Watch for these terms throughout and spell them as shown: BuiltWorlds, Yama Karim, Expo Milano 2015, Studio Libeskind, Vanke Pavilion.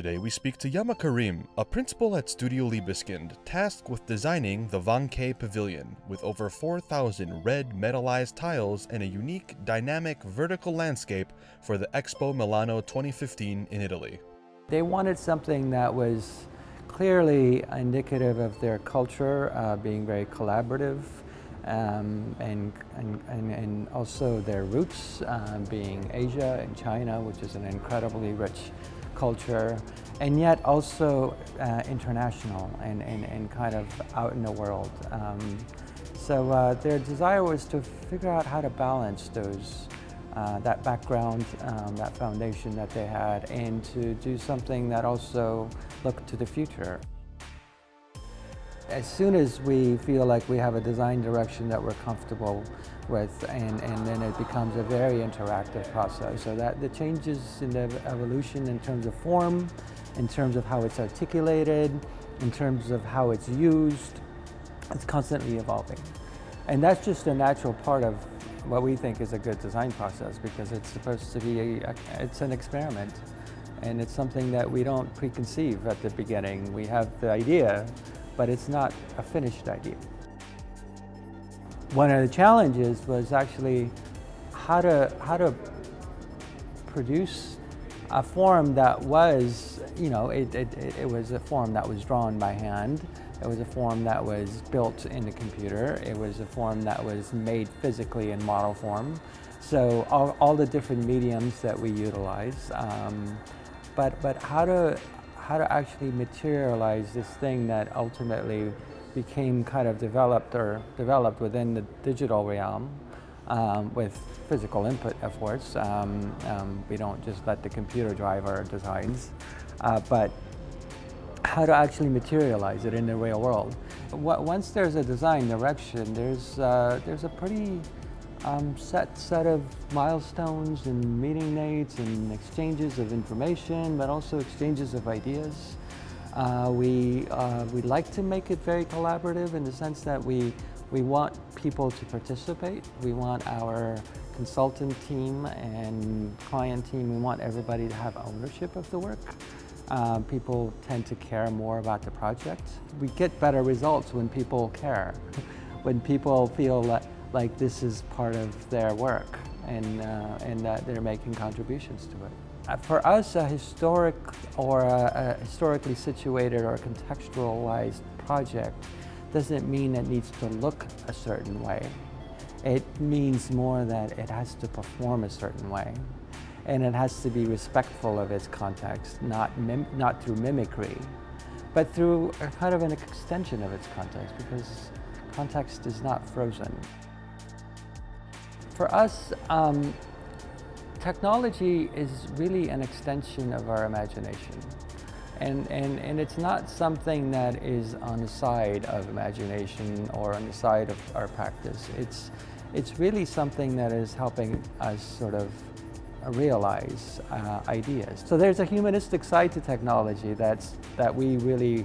today we speak to Yama Karim, a principal at Studio Libeskind, tasked with designing the Vanke Pavilion, with over 4,000 red metallized tiles and a unique, dynamic, vertical landscape for the Expo Milano 2015 in Italy. They wanted something that was clearly indicative of their culture, being very collaborative, and also their roots being Asia and China, which is an incredibly rich culture, and yet also international and kind of out in the world. So their desire was to figure out how to balance those that background, that foundation that they had, and to do something that also looked to the future. As soon as we feel like we have a design direction that we're comfortable with, and then it becomes a very interactive process. So that the changes in the evolution in terms of form, in terms of how it's articulated, in terms of how it's used, it's constantly evolving. And that's just a natural part of what we think is a good design process, because it's supposed to be, it's an experiment. And it's something that we don't preconceive at the beginning. We have the idea, but it's not a finished idea. One of the challenges was actually how to produce a form that was, you know, it was a form that was drawn by hand. It was a form that was built in the computer. It was a form that was made physically in model form. So all the different mediums that we utilize, but how to actually materialize this thing that ultimately became kind of developed within the digital realm with physical input, of course. We don't just let the computer drive our designs, but how to actually materialize it in the real world. Once there's a design direction, there's a pretty set of milestones and meeting dates and exchanges of information, but also exchanges of ideas. We like to make it very collaborative in the sense that we want people to participate. We want our consultant team and client team, we want everybody to have ownership of the work. People tend to care more about the project. We get better results when people care, when people feel that like this is part of their work, and that they're making contributions to it. For us, a historic or a historically situated or contextualized project doesn't mean it needs to look a certain way. It means more that it has to perform a certain way, and it has to be respectful of its context, not through mimicry, but through a kind of an extension of its context, because context is not frozen. For us, technology is really an extension of our imagination. And it's not something that is on the side of imagination or on the side of our practice. It's really something that is helping us sort of realize ideas. So there's a humanistic side to technology that we really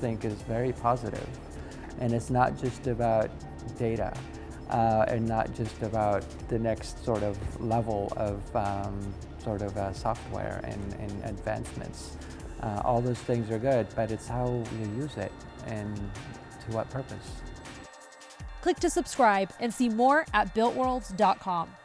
think is very positive. And it's not just about data. And not just about the next sort of level of software and advancements. All those things are good, but it's how you use it and to what purpose. Click to subscribe and see more at BuiltWorlds.com.